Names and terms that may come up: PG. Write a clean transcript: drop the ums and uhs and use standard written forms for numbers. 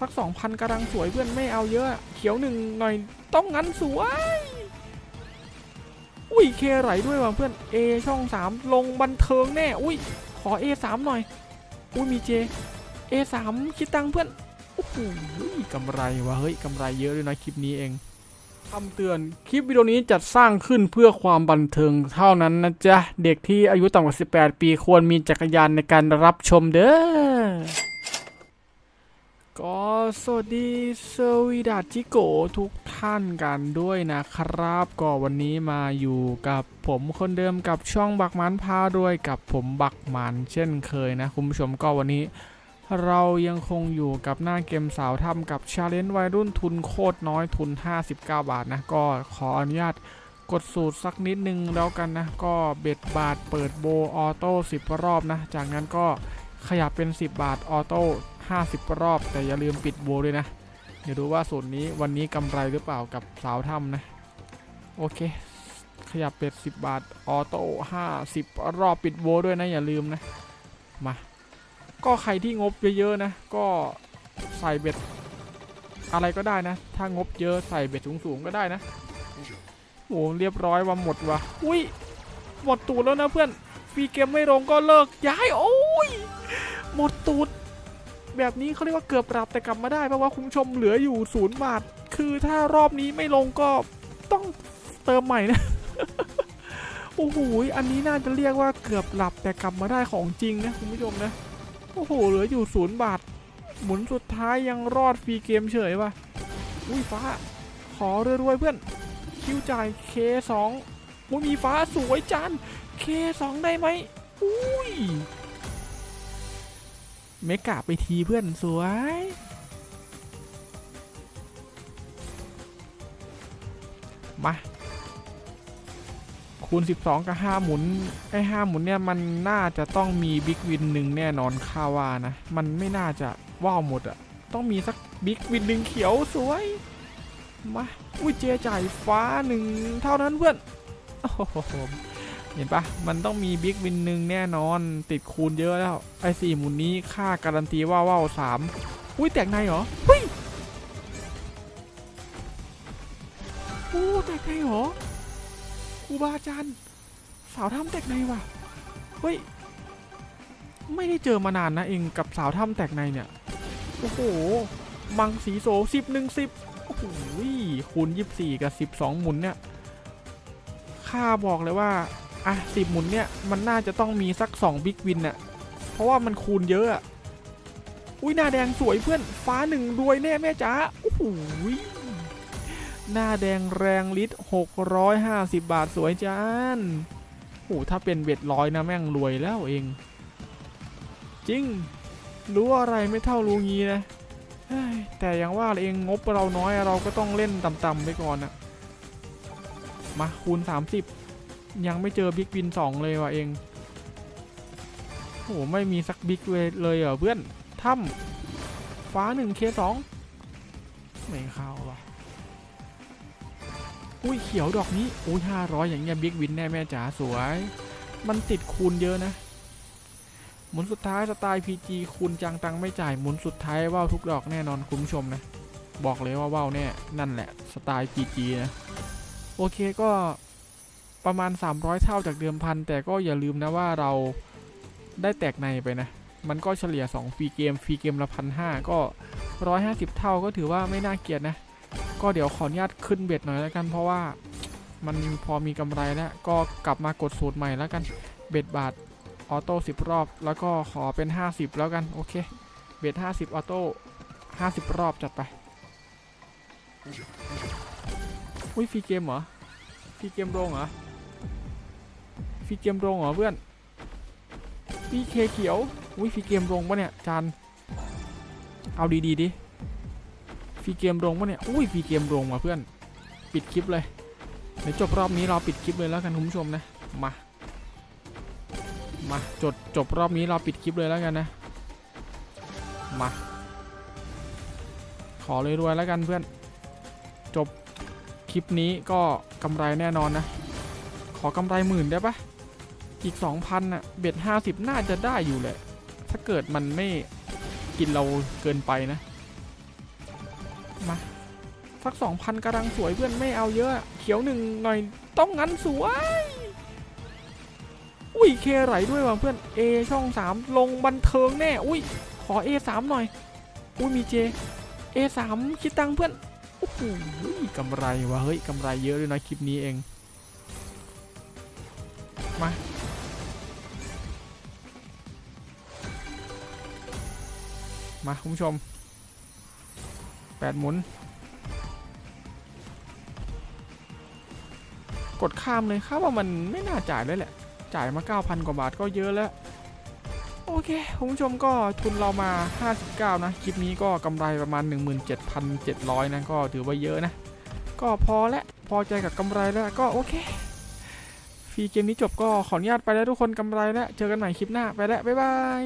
สัก2,000กำลังสวยเพื่อนไม่เอาเยอะเขียวหนึ่งหน่อยต้องงั้นสวยอุ้ยเคไหลด้วยว่ะเพื่อน A ช่อง3ลงบันเทิงแน่อุ้ยขอ A3 หน่อยอุ้ยมีเจ A3 คิดตังเพื่อนโอ้โหกำไรวะเฮ้ยกำไรเยอะด้วยนะคลิปนี้เองคำเตือนคลิปวิดีโอนี้จัดสร้างขึ้นเพื่อความบันเทิงเท่านั้นนะจ๊ะเด็กที่อายุต่ำกว่า18ปีควรมีจักรยานในการรับชมเด้อก็สวัสดีสวีดัสจิโกทุกท่านกันด้วยนะครับก็วันนี้มาอยู่กับผมคนเดิมกับช่องบักมันพาด้วยกับผมบักมันเช่นเคยนะคุณผู้ชมก็วันนี้เรายังคงอยู่กับหน้าเกมสาวถ้ำกับชาเลนจ์วัยรุ่นทุนโคตรน้อยทุน59บาทนะก็ขออนุญาตกดสูตรสักนิดนึงแล้วกันนะก็เบ็ดบาทเปิดโบออโต้10รอบนะจากนั้นก็ขยับเป็น10บาทออโต้50รอบแต่อย่าลืมปิดโบด้วยนะเดี๋ยวดูว่าสูตรนี้วันนี้กำไรหรือเปล่ากับสาวถ้ำนะโอเคขยับเป็ด10บาทออโต้50รอบปิดโบด้วยนะอย่าลืมนะมาก็ใครที่งบเยอะๆนะก็ใส่เบ็ดอะไรก็ได้นะถ้างบเยอะใส่เบ็ดสูงๆก็ได้นะโอ้เรียบร้อยว่าหมดว่ะอุ้ยหมดตูดแล้วนะเพื่อนฟรีเกมไม่ลงก็เลิกย้ายโอ้ยหมดตูดแบบนี้เขาเรียกว่าเกือบรับแต่กลับมาได้เพราะว่าคุณผู้ชมเหลืออยู่0บาทคือถ้ารอบนี้ไม่ลงก็ต้องเติมใหม่นะโอ้โหอันนี้น่าจะเรียกว่าเกือบรับแต่กลับมาได้ของจริงนะคุณผู้ชมนะโอ้โหเหลืออยู่0บาทหมุนสุดท้ายยังรอดฟรีเกมเฉยว่ะอุ้ยฟ้าขอรวยๆเพื่อนคิวจ่าย K2 อุ้ยมีฟ้าสวยจัน K2 ได้ไหมอุ้ยเมกะไปทีเพื่อนสวยมาคูณ12กับ5หมุนไอ้5หมุนเนี่ยมันน่าจะต้องมีบิ๊กวินหนึ่งแน่นอนค่าว่านะมันไม่น่าจะว่าวหมดอ่ะต้องมีสักบิ๊กวินหนึ่งเขียวสวยมาอุ้ยเจจ่ายฟ้าหนึ่งเท่านั้นเพื่อนโอ้โหเห็นปะมันต้องมีบิ๊กวินหนึ่งแน่นอนติดคูณเยอะแล้วไอ้4หมุนนี้ค่าการันตีว่าว่าว3อุ้ยแตกในเหรอเฮ้ยโอ้แตกในเหรอครูบาอาจารย์สาวถ้ำแตกในว่ะเฮ้ยไม่ได้เจอมานานนะเองกับสาวถ้ำแตกในเนี่ยโอ้โหมังสีโส10 10โอ้โหคูณ24กับ12หมุนเนี่ยข้าบอกเลยว่าอ่ะ10หมุนเนี่ยมันน่าจะต้องมีสัก2บิ๊กวินน่ะเพราะว่ามันคูณเยอะอุ้ยหน้าแดงสวยเพื่อนฟ้า1รวยแน่แม่จ๋าโอ้โหหน้าแดงแรงลิตร650บาทสวยจานโอ้ถ้าเป็นเบ็ดร้อยนะแม่งรวยแล้วเองจริงรู้อะไรไม่เท่ารู้งี้นะแต่อย่างว่าเองงบเราน้อยเราก็ต้องเล่นต่ำๆไปก่อนนะมาคูณ30ยังไม่เจอบิ๊กวิน2เลยว่ะเองโอ้ไม่มีสักบิ๊กเลยเหรอเพื่อนถ้ำฟ้า1 K2ไม่เข้าว่ะอุ้ยเขียวดอกนี้อุ้ย500อย่างเงี้ยบิ๊กวินแน่แม่จ๋าสวยมันติดคูณเยอะนะหมุนสุดท้ายสไตล์ PG คูณจังตังไม่จ่ายหมุนสุดท้ายว่าวทุกดอกแน่นอนคุณผู้ชมนะบอกเลยว่าว่าวแน่นั่นแหละสไตล์ PG นะโอเคก็ประมาณ300เท่าจากเดิมพันแต่ก็อย่าลืมนะว่าเราได้แตกในไปนะมันก็เฉลี่ย2ฟรีเกมละ1,500ก็150เท่าก็ถือว่าไม่น่าเกลียดนะก็เดี๋ยวขออนุญาตขึ้นเบ็ดหน่อยแล้วกันเพราะว่ามันพอมีกำไรแล้วก็กลับมากดสูตรใหม่แล้วกันเบ็ดบาทออโต้10รอบแล้วก็ขอเป็น50แล้วกันโอเคเบ็ด50ออโต้50รอบจัดไปอุ้ยฟรีเกมเหรอฟรีเกมโรงเหรอฟรีเกมโรงเหรอเพื่อนพี่เคเขียวอุ้ยฟรีเกมโรงปะเนี่ยจานเอาดีๆดิฟรีเกมลงวะเนี่ยอุ้ยฟรีเกมลงว่ะเพื่อนปิดคลิปเลยเดี๋ยวจบรอบนี้เราปิดคลิปเลยแล้วกันคุณผู้ชมนะมาจบรอบนี้เราปิดคลิปเลยแล้วกันนะมาขอเลยรวยแล้วกันเพื่อนจบคลิปนี้ก็กำไรแน่นอนนะขอกำไร10,000ได้ปะอีก 2,000 น่ะเบ็ด50น่าจะได้อยู่แหละถ้าเกิดมันไม่กินเราเกินไปนะ มาสัก 2,000 กำลังสวยเพื่อนไม่เอาเยอะเขียวหนึ่งหน่อยต้องงั้นสวยอุ้ยเคไหลด้วยว่ะเพื่อน A ช่อง3ลงบันเทิงแน่อุ้ยขอ A3 หน่อยอุ้ยมี J A3 คิดตังเพื่อนโอ้โหกำไรวะเฮ้ยกำไรเยอะเลยนะคลิปนี้เองมาคุณผู้ชม8หมุนกดข้ามเลยครับว่ามันไม่น่าจ่ายเลยแหละจ่ายมา 9,000 กว่าบาทก็เยอะแล้วโอเคคุณผู้ชมก็ทุนเรามา59นะคลิปนี้ก็กำไรประมาณ 17,700 นะก็ถือว่าเยอะนะก็พอและพอใจกับกำไรแล้วก็โอเคฟรีเกมนี้จบก็ขออนุญาตไปแล้วทุกคนกำไรแล้วเจอกันใหม่คลิปหน้าไปแล้วบ๊ายบาย